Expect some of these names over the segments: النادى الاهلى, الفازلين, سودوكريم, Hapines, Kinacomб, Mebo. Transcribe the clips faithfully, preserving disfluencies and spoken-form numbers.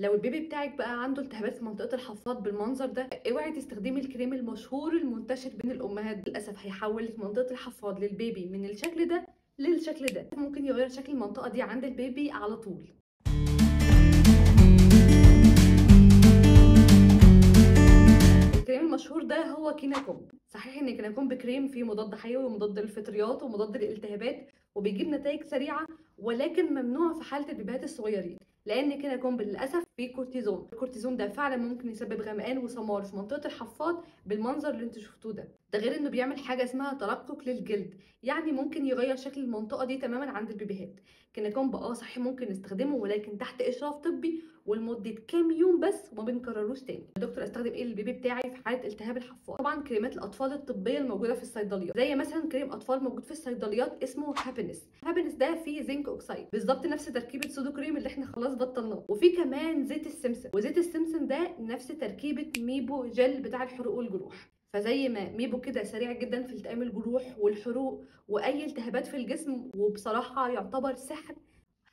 لو البيبي بتاعك بقى عنده التهابات في منطقه الحصاد بالمنظر ده، اوعي تستخدمي الكريم المشهور المنتشر بين الامهات، للاسف هيحول لك منطقه الحصاد للبيبي من الشكل ده للشكل ده، ممكن يغير شكل المنطقه دي عند البيبي على طول. الكريم المشهور ده هو كيناكومب. صحيح ان كيناكومب كريم فيه مضاد حيوي ومضاد للفطريات ومضاد للالتهابات وبيجيب نتائج سريعه، ولكن ممنوع في حاله البيبيهات الصغيرين، لان كيناكومب للاسف فيه كورتيزون. الكورتيزون ده فعلا ممكن يسبب غمقان وسمار في منطقه الحفاض بالمنظر اللي انتوا شفتوه ده، ده غير انه بيعمل حاجه اسمها تلقك للجلد، يعني ممكن يغير شكل المنطقه دي تماما عند البيبيهات. كيناكومب اه صحيح ممكن نستخدمه، ولكن تحت اشراف طبي ولمده كام يوم بس وما بنكرروش تاني. يا دكتور استخدم ايه للبيبي بتاعي في حاله التهاب الحفاض؟ طبعا كريمات الاطفال الطبيه الموجوده في الصيدليات، زي مثلا كريم اطفال موجود في الصيدليات اسمه هابينس. هابينس ده فيه زنك اوكسايد بالظبط نفس تركيبه سودوكريم اللي احنا خلاص بطلناه، وفي كمان زيت السمسم، وزيت السمسم ده نفس تركيبه ميبو جل بتاع الحروق والجروح. فزي ما ميبو كده سريع جدا في التئام الجروح والحروق واي التهابات في الجسم وبصراحه يعتبر سحر،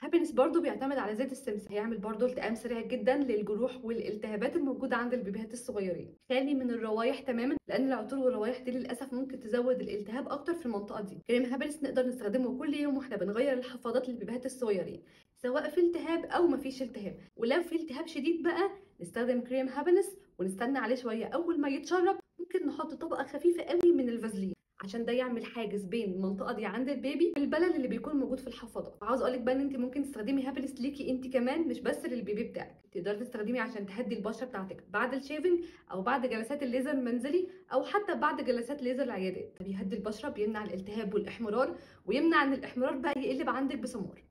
هابينس برضو بيعتمد على زيت السمسم، هيعمل برضو التئام سريع جدا للجروح والالتهابات الموجوده عند البيبيهات الصغيرين. خالي من الروايح تماما، لان العطور والروايح دي للاسف ممكن تزود الالتهاب اكتر في المنطقه دي. كريم هابينس نقدر نستخدمه كل يوم واحنا بنغير الحفاضات للبيبيهات الصغيرين، سواء في التهاب او مفيش التهاب. ولو في التهاب شديد بقى نستخدم كريم هابينس ونستنى عليه شويه، اول ما يتشرب ممكن نحط طبقه خفيفه قوي من الفازلين عشان ده يعمل حاجز بين المنطقه دي عند البيبي والبلل اللي بيكون موجود في الحفاضه. عاوز اقول لك بقى ان انت ممكن تستخدمي هابينس ليكي انت كمان، مش بس للبيبي بتاعك، تقدري تستخدمي عشان تهدي البشره بتاعتك بعد الشيفنج او بعد جلسات الليزر المنزلي او حتى بعد جلسات ليزر العيادات. بيهدي البشره، بيمنع الالتهاب والاحمرار، ويمنع ان الاحمرار بقى يقلب عندك بسمار.